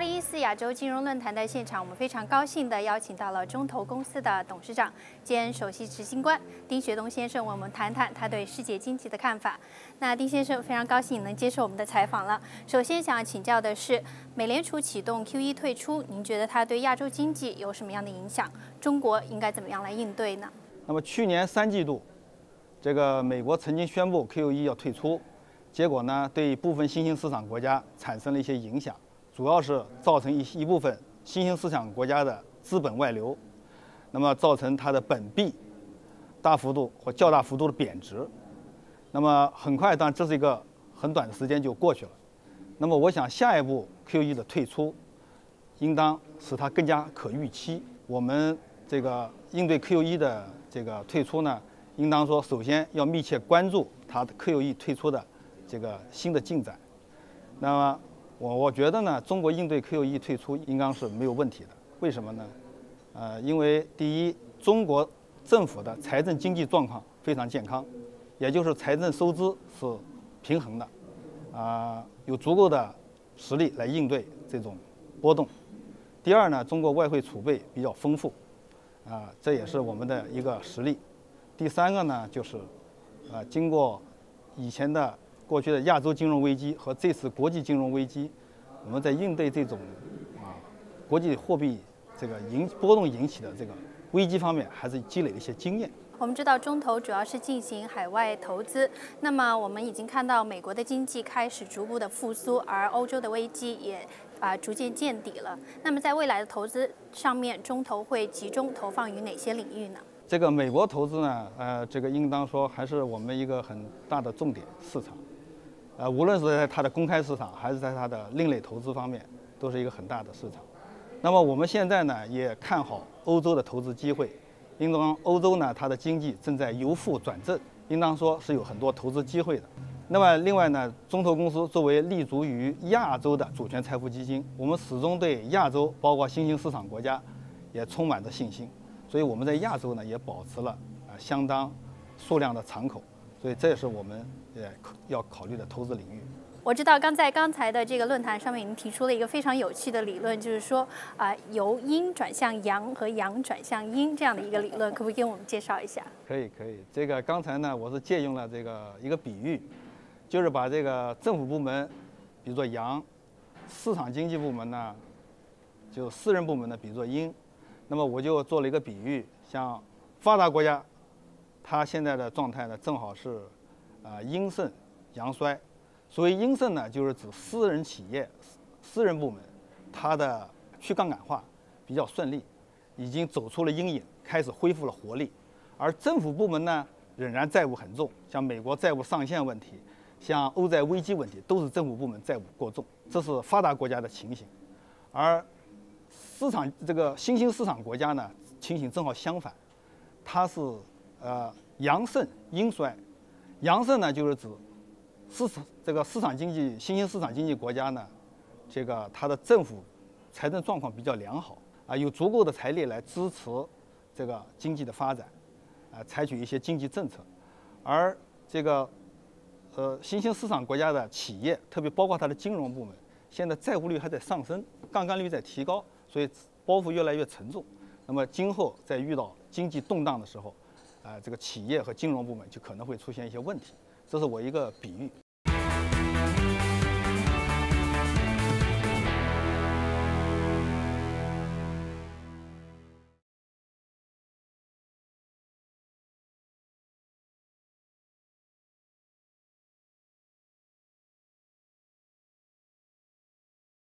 2014亚洲金融论坛的现场，我们非常高兴地邀请到了中投公司的董事长兼首席执行官丁学东先生，为我们谈谈他对世界经济的看法。那丁先生，非常高兴能接受我们的采访了。首先想请教的是，美联储启动 QE 退出，您觉得它对亚洲经济有什么样的影响？中国应该怎么样来应对呢？那么去年3季度，这个美国曾经宣布 QE 要退出，结果呢，对部分新兴市场国家产生了一些影响。 主要是造成一部分新兴市场国家的资本外流，那么造成它的本币大幅度或较大幅度的贬值，那么很快，当然这是一个很短的时间就过去了。那么我想下一步 QE 的退出，应当使它更加可预期。我们这个应对 QE 的这个退出呢，应当说首先要密切关注它的 QE 退出的这个新的进展，那么。 我觉得呢，中国应对 QE 退出应当是没有问题的。为什么呢？因为第一，中国政府的财政经济状况非常健康，也就是财政收支是平衡的，有足够的实力来应对这种波动。第二呢，中国外汇储备比较丰富，这也是我们的一个实力。第三个呢，就是经过以前的。 过去的亚洲金融危机和这次国际金融危机，我们在应对这种国际货币这个波动引起的这个危机方面，还是积累了一些经验。我们知道中投主要是进行海外投资，那么我们已经看到美国的经济开始逐步的复苏，而欧洲的危机也逐渐见底了。那么在未来的投资上面，中投会集中投放于哪些领域呢？ 这个美国投资呢，这个应当说还是我们一个很大的重点市场，无论是在它的公开市场，还是在它的另类投资方面，都是一个很大的市场。那么我们现在呢，也看好欧洲的投资机会，应当欧洲呢，它的经济正在由负转正，应当说是有很多投资机会的。那么另外呢，中投公司作为立足于亚洲的主权财富基金，我们始终对亚洲，包括新兴市场国家，也充满着信心。 所以我们在亚洲呢也保持了相当数量的敞口，所以这也是我们要考虑的投资领域。我知道刚才的这个论坛上面，您提出了一个非常有趣的理论，就是说由阴转向阳和阳转向阴这样的一个理论，可不可以给我们介绍一下？可以，这个刚才呢我是借用了这个一个比喻，就是把这个政府部门，比如说阳，市场经济部门呢，就私人部门呢比如说阴。 那么我就做了一个比喻，像发达国家，它现在的状态呢，正好是阴盛阳衰。所谓阴盛呢，就是指私人企业、私人部门，它的去杠杆化比较顺利，已经走出了阴影，开始恢复了活力。而政府部门呢，仍然债务很重，像美国债务上限问题，像欧债危机问题，都是政府部门债务过重，这是发达国家的情形。而 市场这个新兴市场国家呢，情形正好相反，它是阳盛阴衰。阳盛呢，就是指市场经济新兴市场经济国家呢，这个它的政府财政状况比较良好有足够的财力来支持这个经济的发展采取一些经济政策，而这个新兴市场国家的企业，特别包括它的金融部门，现在债务率还在上升，杠杆率在提高。 所以包袱越来越沉重，那么今后在遇到经济动荡的时候，这个企业和金融部门就可能会出现一些问题。这是我一个比喻。